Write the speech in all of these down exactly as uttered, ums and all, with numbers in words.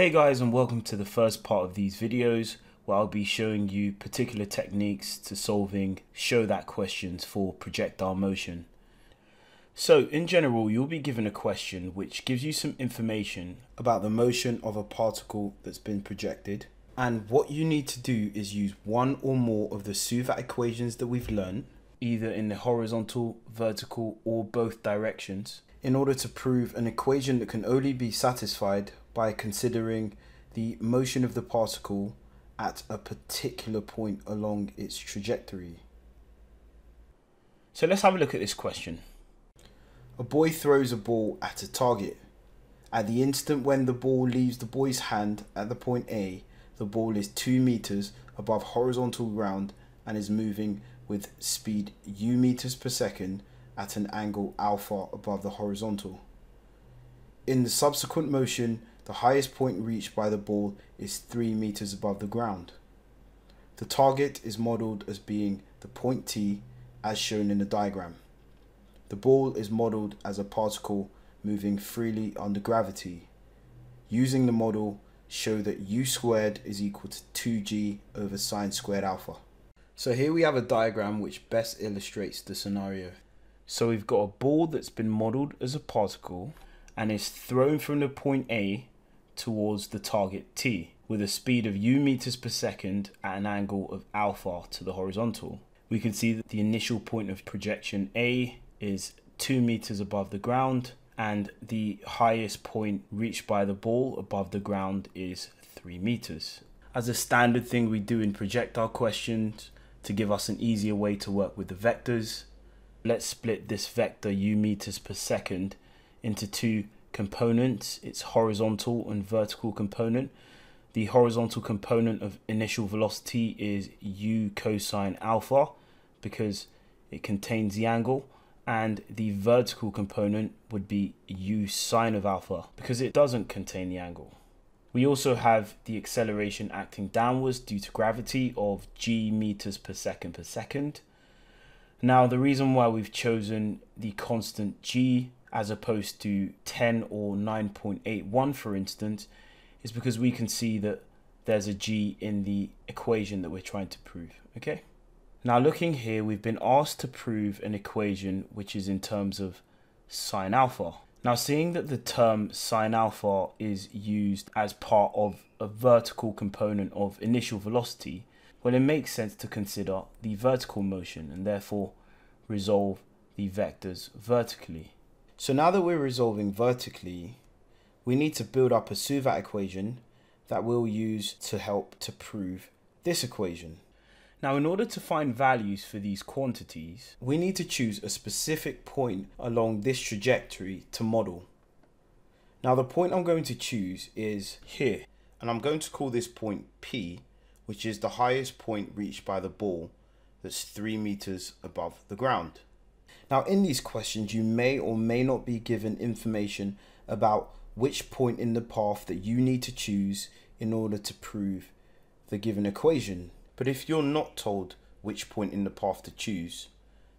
Hey guys, and welcome to the first part of these videos where I'll be showing you particular techniques to solving show that questions for projectile motion. So in general, you'll be given a question which gives you some information about the motion of a particle that's been projected, and what you need to do is use one or more of the SUVAT equations that we've learned, either in the horizontal, vertical or both directions, in order to prove an equation that can only be satisfied by considering the motion of the particle at a particular point along its trajectory. So let's have a look at this question. A boy throws a ball at a target. At the instant when the ball leaves the boy's hand at the point A, the ball is two meters above horizontal ground and is moving with speed u meters per second at an angle alpha above the horizontal. In the subsequent motion, the highest point reached by the ball is three meters above the ground. The target is modeled as being the point T as shown in the diagram. The ball is modeled as a particle moving freely under gravity. Using the model, show that u squared is equal to two g over sine squared alpha. So here we have a diagram which best illustrates the scenario. So we've got a ball that's been modeled as a particle and is thrown from the point A towards the target T with a speed of u meters per second at an angle of alpha to the horizontal. We can see that the initial point of projection A is two meters above the ground, and the highest point reached by the ball above the ground is three meters. As a standard thing we do in projectile questions to give us an easier way to work with the vectors, let's split this vector u meters per second into two components, its horizontal and vertical component. The horizontal component of initial velocity is u cosine alpha because it contains the angle, and the vertical component would be u sine of alpha because it doesn't contain the angle. We also have the acceleration acting downwards due to gravity of g meters per second per second. Now the reason why we've chosen the constant g as opposed to ten or nine point eight one, for instance, is because we can see that there's a g in the equation that we're trying to prove, okay? Now looking here, we've been asked to prove an equation which is in terms of sine alpha. Now seeing that the term sine alpha is used as part of a vertical component of initial velocity, well, it makes sense to consider the vertical motion and therefore resolve the vectors vertically. So now that we're resolving vertically, we need to build up a SUVAT equation that we'll use to help to prove this equation. Now, in order to find values for these quantities, we need to choose a specific point along this trajectory to model. Now, the point I'm going to choose is here, and I'm going to call this point P, which is the highest point reached by the ball that's three meters above the ground. Now in these questions, you may or may not be given information about which point in the path that you need to choose in order to prove the given equation. But if you're not told which point in the path to choose,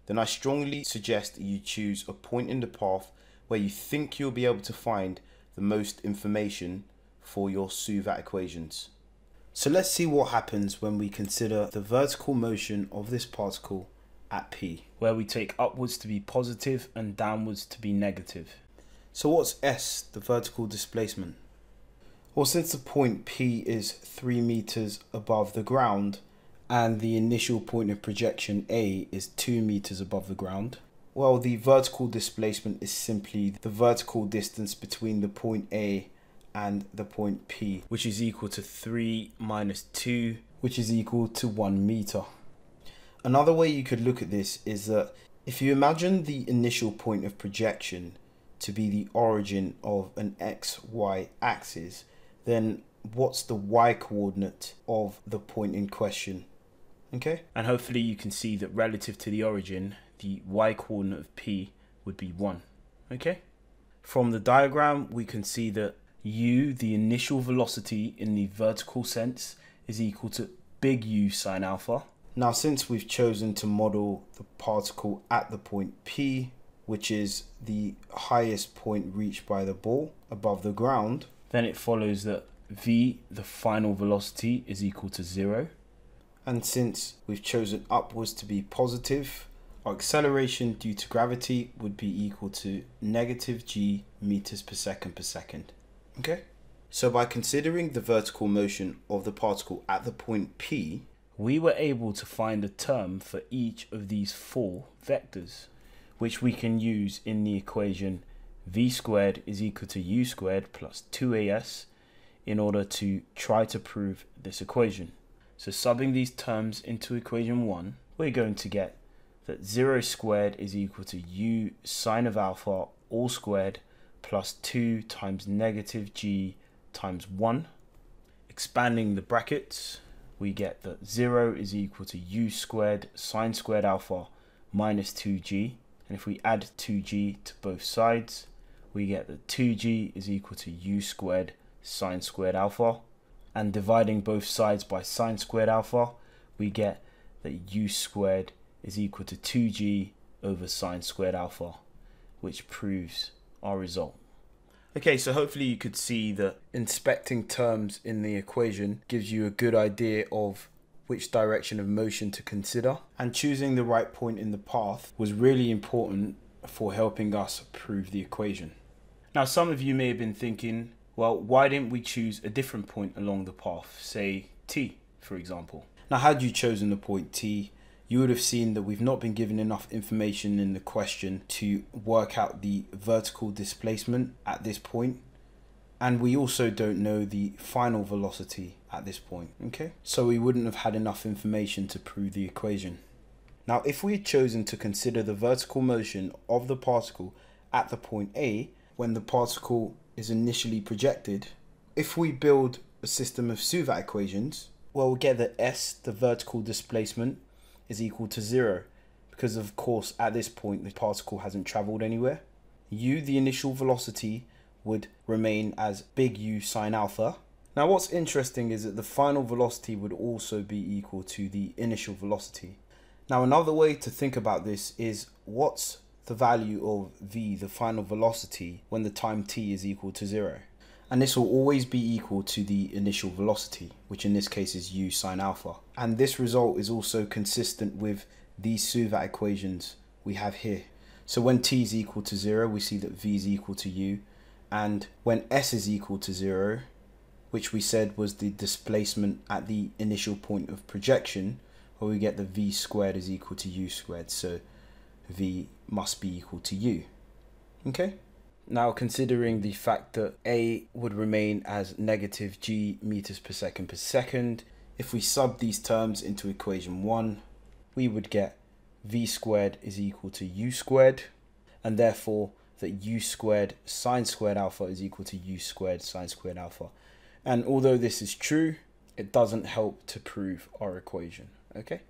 then I strongly suggest that you choose a point in the path where you think you'll be able to find the most information for your SUVAT equations. So let's see what happens when we consider the vertical motion of this particle at P, where we take upwards to be positive and downwards to be negative. So what's S, the vertical displacement? Well, since the point P is three meters above the ground and the initial point of projection A is two meters above the ground, well, the vertical displacement is simply the vertical distance between the point A and the point P, which is equal to three minus two, which is equal to one meter. Another way you could look at this is that if you imagine the initial point of projection to be the origin of an x y axis, then what's the y coordinate of the point in question? Okay? And hopefully you can see that relative to the origin, the y coordinate of P would be one. Okay? From the diagram, we can see that u, the initial velocity in the vertical sense, is equal to big U sine alpha. Now, since we've chosen to model the particle at the point P, which is the highest point reached by the ball above the ground, then it follows that v, the final velocity, is equal to zero. And since we've chosen upwards to be positive, our acceleration due to gravity would be equal to negative g meters per second per second. Okay. So by considering the vertical motion of the particle at the point P, we were able to find a term for each of these four vectors, which we can use in the equation v squared is equal to u squared plus two a s in order to try to prove this equation. So subbing these terms into equation one, we're going to get that zero squared is equal to u sine of alpha all squared plus two times negative g times one. Expanding the brackets, we get that zero is equal to u squared sine squared alpha minus two g. And if we add two g to both sides, we get that two g is equal to u squared sine squared alpha. And dividing both sides by sine squared alpha, we get that u squared is equal to two g over sine squared alpha, which proves our result. Okay, so hopefully you could see that inspecting terms in the equation gives you a good idea of which direction of motion to consider, and choosing the right point in the path was really important for helping us prove the equation. Now, some of you may have been thinking, well, why didn't we choose a different point along the path, say T, for example? Now, had you chosen the point T, you would have seen that we've not been given enough information in the question to work out the vertical displacement at this point, and we also don't know the final velocity at this point, okay? So we wouldn't have had enough information to prove the equation. Now, if we had chosen to consider the vertical motion of the particle at the point A when the particle is initially projected, if we build a system of Suvat equations, well, we'll get that S, the vertical displacement, is equal to zero, because of course at this point the particle hasn't traveled anywhere. U, the initial velocity, would remain as big U sine alpha. Now, what's interesting is that the final velocity would also be equal to the initial velocity. Now, another way to think about this is, what's the value of V, the final velocity, when the time t is equal to zero? And this will always be equal to the initial velocity, which in this case is u sine alpha. And this result is also consistent with these Suvat equations we have here. So when t is equal to zero, we see that v is equal to u. And when s is equal to zero, which we said was the displacement at the initial point of projection, where we get that v squared is equal to u squared. So v must be equal to u. Okay? Now, considering the fact that A would remain as negative g meters per second per second, if we sub these terms into equation one, we would get v squared is equal to u squared, and therefore that u squared sine squared alpha is equal to u squared sine squared alpha. And although this is true, it doesn't help to prove our equation, okay?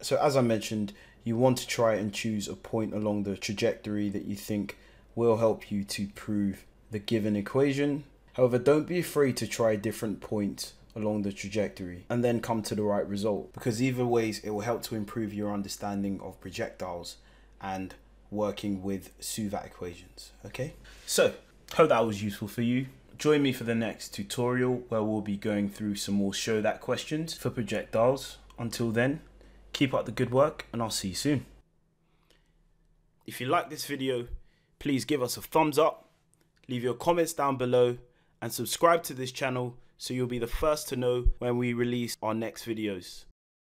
So as I mentioned, you want to try and choose a point along the trajectory that you think will help you to prove the given equation. However, don't be afraid to try different points along the trajectory and then come to the right result, because either ways it will help to improve your understanding of projectiles and working with Suvat equations, okay? So, hope that was useful for you. Join me for the next tutorial, where we'll be going through some more show that questions for projectiles. Until then, keep up the good work and I'll see you soon. If you like this video, please give us a thumbs up, leave your comments down below, and subscribe to this channel so you'll be the first to know when we release our next videos.